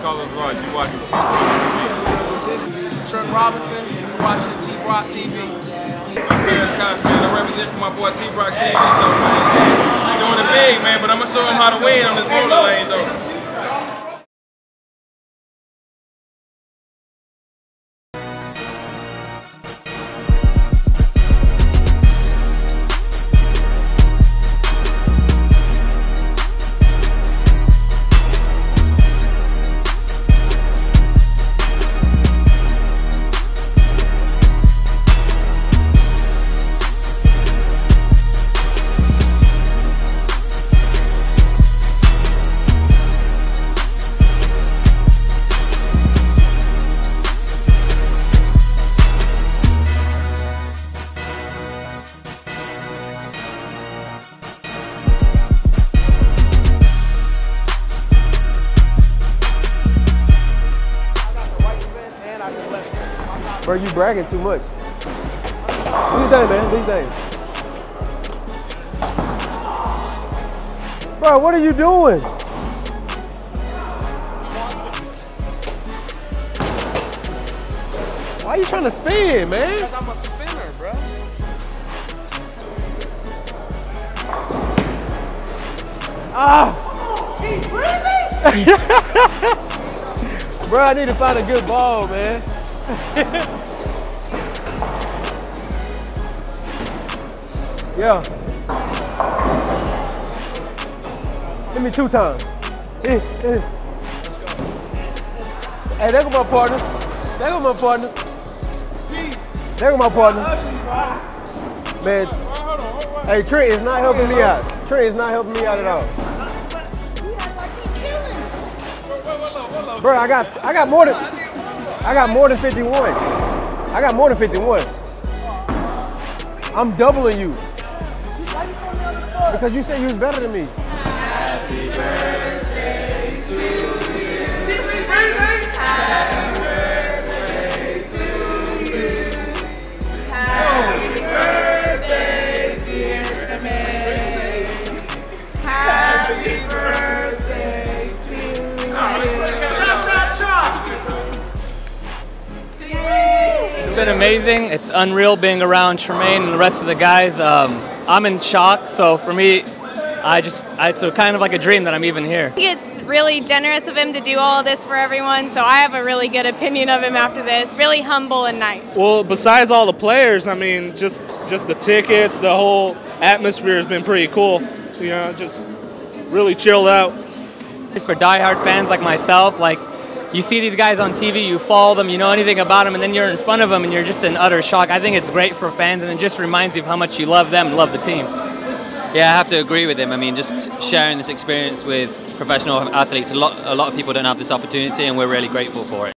Colors Raw. You're watching T Brock TV. Trent Robinson, you're watching T Brock TV. I represent for my boy T Brock TV. So, man, doing it big, man, but I'm going to show him how to win on this bowling lane, though. Bro, you bragging too much. Do your thing, man. Do your thing. Bro, what are you doing? Why are you trying to spin, man? Because I'm a spinner, bro. Ah! Where is he? Bro, I need to find a good ball, man. Yeah. Give me two times. Hey, there go my partner. There go my partner. There go my partner. Man. Hey, Trent is not helping me out. Trent is not helping me out at all. Bro, I got more than. I got more than 51. I got more than 51. I'm doubling you. Because you said you was better than me. Happy birthday to you. Happy birthday to you. Happy birthday, dear Tramaine. Happy birthday to you. It's been amazing. It's unreal being around Tramaine and the rest of the guys. I'm in shock, so for me, it's kind of like a dream that I'm even here. I think it's really generous of him to do all this for everyone, so I have a really good opinion of him after this. Really humble and nice. Well, besides all the players, I mean, just the tickets, the whole atmosphere has been pretty cool. You know, just really chilled out. For diehard fans like myself, like, you see these guys on TV, you follow them, you know anything about them, and then you're in front of them and you're just in utter shock. I think it's great for fans, and it just reminds you of how much you love them and love the team. Yeah, I have to agree with him. I mean, just sharing this experience with professional athletes, a lot of people don't have this opportunity, and we're really grateful for it.